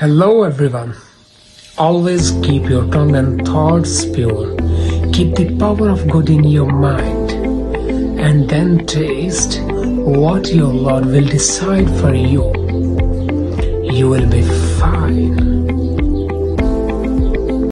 Hello everyone, always keep your tongue and thoughts pure, keep the power of good in your mind, and then taste what your Lord will decide for you. You will be fine.